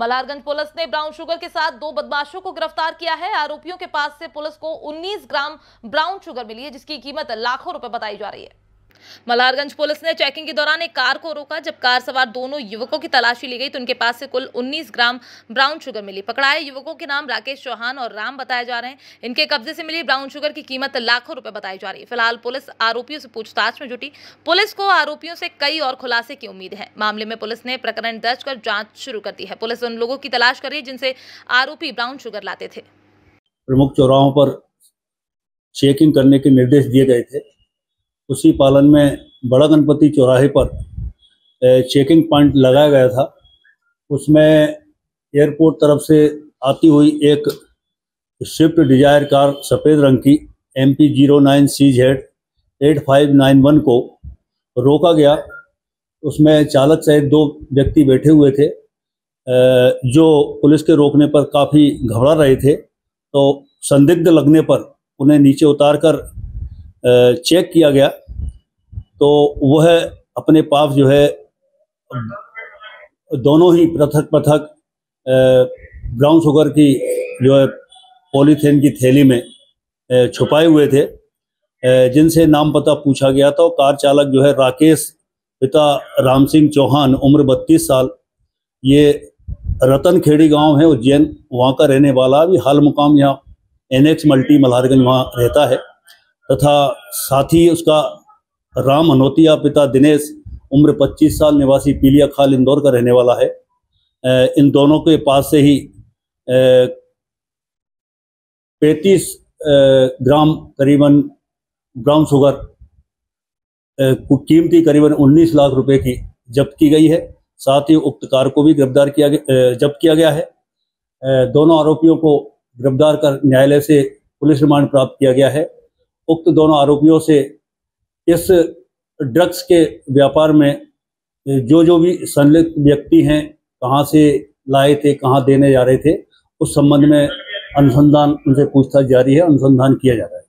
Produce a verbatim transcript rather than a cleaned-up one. Malharganj police ने brown sugar के साथ दो बदमाशों को गिरफ्तार किया है। आरोपियों के पास से पुलिस को उन्नीस ग्राम ब्राउन शुगर मिली है, जिसकी कीमत लाखों रुपए बताई जा रही है। मल्हारगंज पुलिस ने चेकिंग के दौरान एक कार को रोका। जब कार सवार दोनों युवकों की तलाशी ली गई तो उनके पास से कुल उन्नीस ग्राम ब्राउन शुगर मिली। पकड़ाए युवकों के नाम राकेश चौहान और राम बताए जा रहे हैं। इनके कब्जे से मिली ब्राउन शुगर की कीमत लाखों रुपए बताई जा रही है। फिलहाल पुलिस आरोपियों से पूछताछ में जुटी। पुलिस को आरोपियों से कई और खुलासे की उम्मीद है। मामले में पुलिस ने प्रकरण दर्ज कर जाँच शुरू कर दी है। पुलिस उन लोगों की तलाश कर रही है जिनसे आरोपी ब्राउन शुगर लाते थे। प्रमुख चौराहों पर चेकिंग करने के निर्देश दिए गए थे। उसी पालन में बड़ा गणपति चौराहे पर चेकिंग पॉइंट लगाया गया था। उसमें एयरपोर्ट तरफ से आती हुई एक स्विफ्ट डिजायर कार सफ़ेद रंग की M P zero nine C Z eight five nine one को रोका गया। उसमें चालक सहित दो व्यक्ति बैठे हुए थे जो पुलिस के रोकने पर काफ़ी घबरा रहे थे। तो संदिग्ध लगने पर उन्हें नीचे उतारकर चेक किया गया तो वह अपने पास जो है दोनों ही पृथक पृथक ब्राउन शुगर की जो है पॉलीथीन की थैली में छुपाए हुए थे, जिनसे नाम पता पूछा गया। तो कार चालक जो है राकेश पिता राम सिंह चौहान उम्र बत्तीस साल, ये रतनखेड़ी गांव है उज्जैन, वहां का रहने वाला, अभी हाल मुकाम यहाँ एन एक्स मल्टी मल्हारगंज वहाँ रहता है, तथा साथी उसका राम मनोतिया पिता दिनेश उम्र पच्चीस साल निवासी पीलिया खाल इंदौर का रहने वाला है। इन दोनों के पास से ही पैंतीस ग्राम करीबन ब्राउन शुगर कीमती करीबन उन्नीस लाख रुपए की जब्त की गई है। साथ ही उक्त कार को भी गिरफ्तार किया गया जब्त किया गया है। दोनों आरोपियों को गिरफ्तार कर न्यायालय से पुलिस रिमांड प्राप्त किया गया है। उक्त दोनों आरोपियों से इस ड्रग्स के व्यापार में जो जो भी संलिप्त व्यक्ति हैं, कहां से लाए थे, कहां देने जा रहे थे, उस संबंध में अनुसंधान उनसे पूछताछ जारी है, अनुसंधान किया जा रहा है।